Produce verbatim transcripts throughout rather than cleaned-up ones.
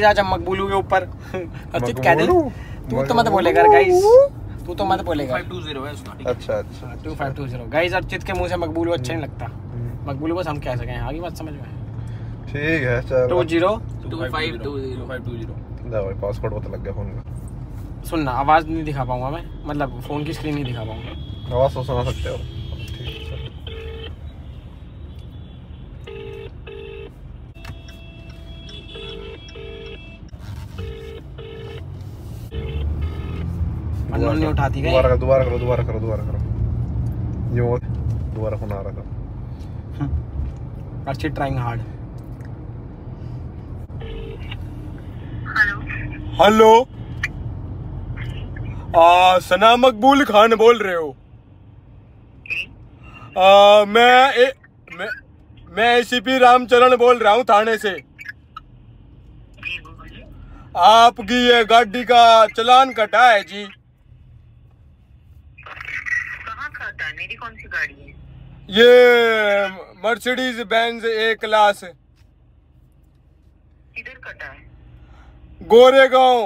जा मकबूलू के ऊपर अर्जित कह दे तू तो मत बोलेगा गाइस, तू तो मत बोलेगा। टू फाइव टू जीरो है उसका। अच्छा अच्छा two five two zero guys, Arijit के मुंह से मकबूलू अच्छा नहीं लगता। मकबूलू बस हम कह सके हैं, आगे बात समझ में है। ठीक है चलो two zero two five two zero five two zero दा भाई पासवर्ड पता लग गया फोन का। सुनना आवाज नहीं दिखा पाऊंगा मैं, मतलब फोन की स्क्रीन नहीं दिखा पाऊंगा, आवाज तो सुना सकते हो। अननोन नहीं उठाती गई। दोबारा दोबारा करो दोबारा करो दोबारा करो ये और दोबारा फोन आ रहा था। अच्छी ट्राइंग हार्ड। हेलो हेलो आ सना मकबूल खान बोल रहे हो? आ, मैं ए, मैं मैं सीपी रामचरण बोल रहा हूँ थाने से। आपकी ये गाड़ी का चालान कटा है जी। मेरी कौन सी गाड़ी है? ये मर्सिडीज बेंज ए क्लास। किधर कटा है? गोरेगांव।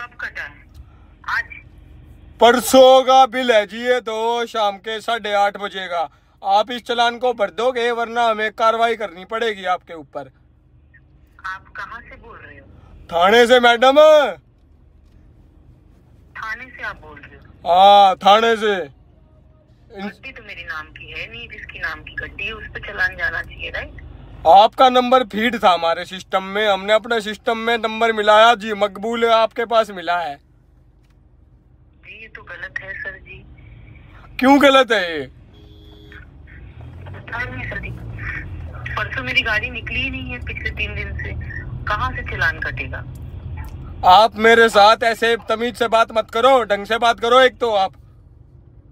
कब कटा है? आज परसों का बिल है जी ये, तो शाम के साढ़े आठ बजे का। आप इस चालान को भर दोगे वरना हमें कार्रवाई करनी पड़ेगी आपके ऊपर। आप कहाँ से बोल रहे हो? थाने से मैडम। थाने से आप बोल रहे हो? हाँ थाने से। गड्डी तो मेरे नाम की है नहीं, जिसकी नाम की गड्डी है उस पे चलान जाना चाहिए राइट। आपका नंबर फीड था हमारे सिस्टम में, हमने अपने सिस्टम में नंबर मिलाया जी, मकबूल आपके पास मिला है जी। ये तो गलत है सर जी। क्यों गलत है ये? पता नहीं सर जी, परसों मेरी गाड़ी निकली ही नहीं है पिछले तीन दिन से, कहाँ से चलान कटेगा? आप मेरे साथ ऐसे तमीज से बात मत करो, ढंग से बात करो। एक तो आप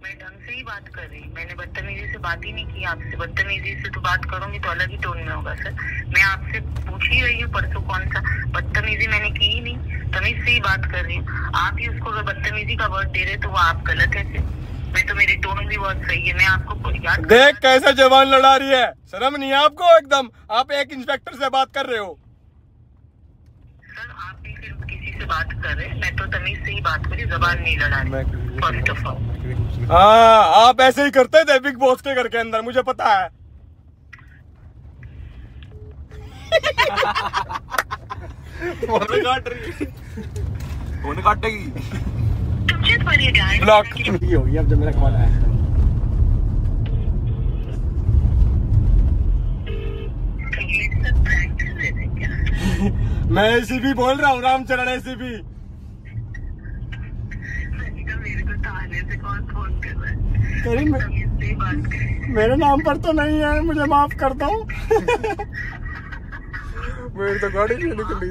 मैं ढंग से ही बात कर रही, मैंने बदतमीजी से बात ही नहीं की आपसे। बदतमीजी से तो बात करूंगी तो अलग ही टोन में होगा सर। मैं आपसे पूछ ही रही हूँ परसों कौन सा बदतमीजी मैंने की ही नहीं, तमीज से ही बात कर रही हूँ। आप ही उसको अगर बदतमीजी का वर्ड दे रहे तो वो आप गलत है फिर। मैं तो मेरी टोन भी बहुत सही है। मैं आपको याद देख कैसे जवान लड़ा रही है, शर्म नहीं है आपको एकदम? आप एक इंस्पेक्टर से बात कर रहे हो सर, आप भी फिर से बात कर रहे हैं। मैं तो तमीज से ही बात करी, जबान नहीं लड़ा रही फर्स्ट ऑफ ऑल। हाँ आप ऐसे ही करते थे बिग बॉस के घर के अंदर, मुझे पता है। फोन काटेगी ब्लॉक होगी अब जब मेरा कॉल आया। मैं एसीपी बोल रहा हूँ, रामचरण एसीपी। मेरे को थाने से कौन फोन कर रहा है? तेरी मे... से बात कर। मेरे नाम पर तो नहीं है, मुझे माफ कर दो। मेरी तो गाड़ी नहीं निकली।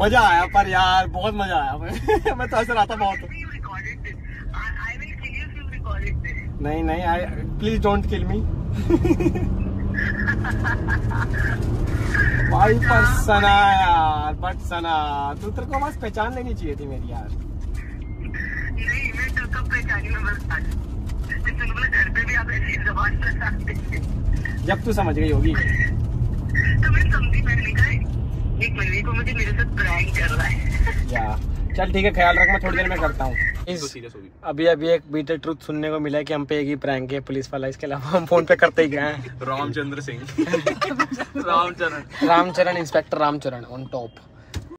मजा आया पर यार, बहुत मजा आया। मैं तो हंस रहा था बहुत। नहीं नहीं आई, प्लीज डोंट किल मी। भाई पर सना यार, बट सना तू तेरे को बस पहचान लेनी चाहिए थी मेरी यार। नहीं मैं तो कब पहचानी, मैं बस घर पे भी आप ऐसी जबान बता सकते। जब तू समझ गई होगी। तो मैं समझी, मैंने कहा एक महीने को मुझे मेरे साथ प्रैंक कर रहा है यार। चल ठीक है ख्याल रख, मैं थोड़ी देर में करता हूँ। अभी अभी एक बीटर ट्रूथ सुनने को मिला कि हम पे एक ही प्रैंक है पुलिस वाला, इसके अलावा हम फोन पे करते ही गए हैं। Ramchandra Singh Ramcharan Ramcharan inspector Ramcharan on top.